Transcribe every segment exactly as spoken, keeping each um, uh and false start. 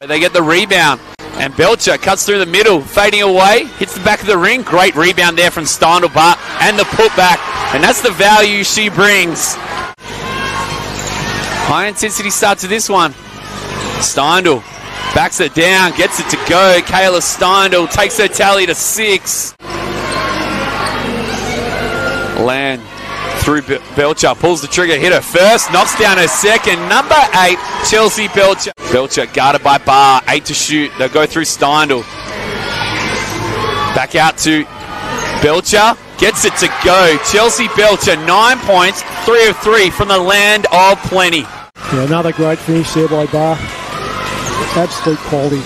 They get the rebound, and Belcher cuts through the middle, fading away, hits the back of the ring. Great rebound there from Steindl, Barr, and the putback, and that's the value she brings. High intensity start to this one. Steindl backs it down, gets it to go. Kayla Steindl takes her tally to six. Land through Belcher, pulls the trigger, hit her first, knocks down her second. Number eight, Chelsea Belcher. Belcher guarded by Barr, eight to shoot. They'll go through Steindl. Back out to Belcher, gets it to go. Chelsea Belcher, nine points, three of three from the land of plenty. Yeah, another great finish there by Barr. Absolute quality.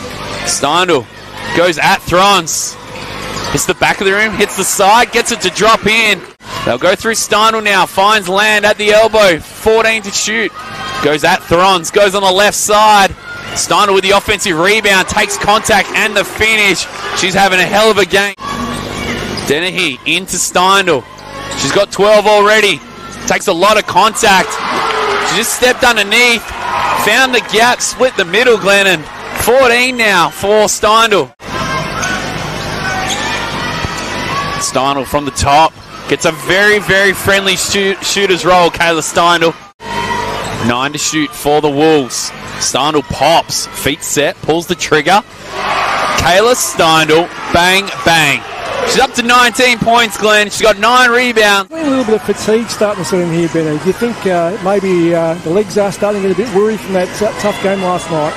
Steindl goes at Throns. Hits the back of the rim, hits the side, gets it to drop in. They'll go through Steindl now, finds Land at the elbow, fourteen to shoot. Goes at Throns, goes on the left side. Steindl with the offensive rebound, takes contact and the finish. She's having a hell of a game. Dennehy into Steindl. She's got twelve already. Takes a lot of contact. She just stepped underneath, found the gap, split the middle, Glennon. fourteen now for Steindl. Steindl from the top. Gets a very, very friendly shoot, shooter's roll, Kayla Steindl. Nine to shoot for the Wolves. Steindl pops, feet set, pulls the trigger. Kayla Steindl, bang, bang. She's up to nineteen points, Glenn. She's got nine rebounds. A little bit of fatigue starting to set in here, Benny. Do you think uh, maybe uh, the legs are starting to get a bit weary from that tough game last night?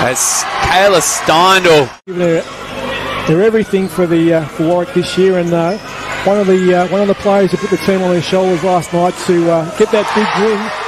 That's Kayla Steindl. Giving her, they're everything for the uh, for Warwick this year, and uh, One of the uh, one of the players who put the team on their shoulders last night to uh, get that big win.